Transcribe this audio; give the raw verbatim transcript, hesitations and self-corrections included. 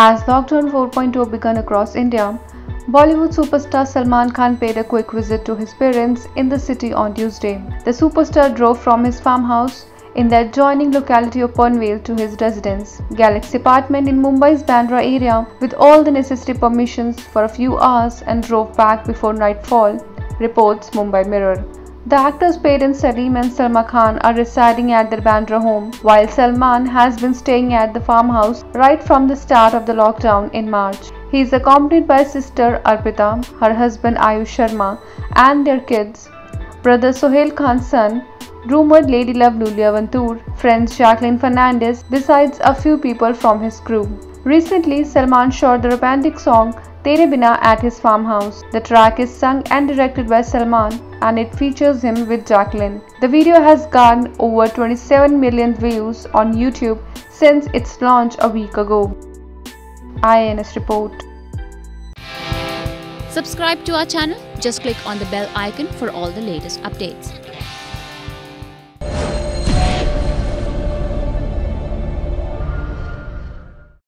As lockdown four point oh began across India, Bollywood superstar Salman Khan paid a quick visit to his parents in the city on Tuesday. The superstar drove from his farmhouse in the adjoining locality of Panvel to his residence, Galaxy apartment in Mumbai's Bandra area, with all the necessary permissions for a few hours and drove back before nightfall, reports Mumbai Mirror. The actor's parents Salim and Salma Khan are residing at their Bandra home, while Salman has been staying at the farmhouse right from the start of the lockdown in March. He is accompanied by sister Arpita, her husband Ayush Sharma and their kids, brother Sohail Khan's son, rumored lady love Lulia Vantur, friends Jacqueline Fernandez, besides a few people from his crew. Recently, Salman shot the romantic song Tere Bina at his farmhouse. The track is sung and directed by Salman and it features him with Jacqueline. The video has garnered over twenty-seven million views on YouTube since its launch a week ago. I A N S report. Subscribe to our channel. Just click on the bell icon for all the latest updates.